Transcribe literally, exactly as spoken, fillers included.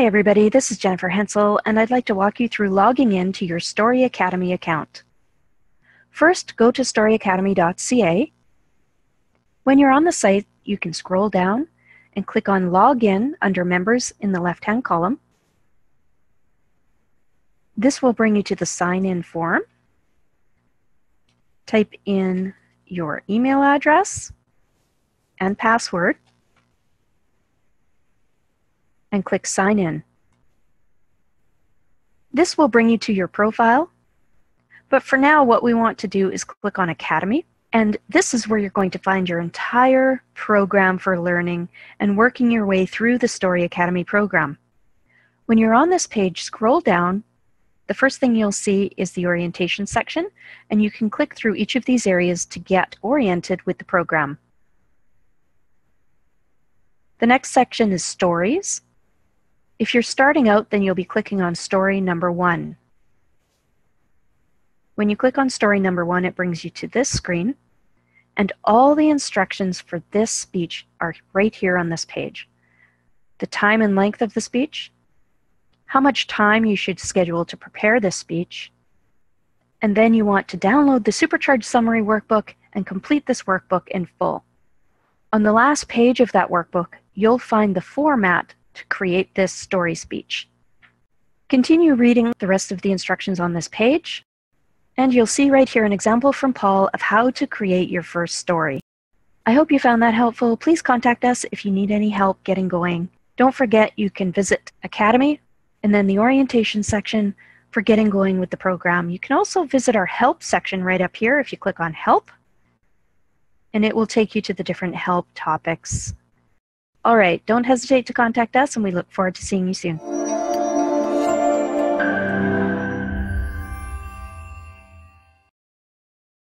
Hi everybody, this is Jennifer Hensel, and I'd like to walk you through logging in to your Story Academy account. First, go to story academy dot c a. When you're on the site, you can scroll down and click on Login under Members in the left-hand column. This will bring you to the sign-in form. Type in your email address and password, and click Sign In. This will bring you to your profile, but for now what we want to do is click on Academy, and this is where you're going to find your entire program for learning and working your way through the Story Academy program. When you're on this page, scroll down. The first thing you'll see is the orientation section, and you can click through each of these areas to get oriented with the program. The next section is Stories. If you're starting out, then you'll be clicking on story number one. When you click on story number one, it brings you to this screen, and all the instructions for this speech are right here on this page. The time and length of the speech, how much time you should schedule to prepare this speech, and then you want to download the Supercharged Summary Workbook and complete this workbook in full. On the last page of that workbook, you'll find the format to create this story speech. Continue reading the rest of the instructions on this page, and you'll see right here an example from Paul of how to create your first story. I hope you found that helpful. Please contact us if you need any help getting going. Don't forget, you can visit Academy and then the orientation section for getting going with the program. You can also visit our help section right up here if you click on help, and it will take you to the different help topics. All right, don't hesitate to contact us, and we look forward to seeing you soon.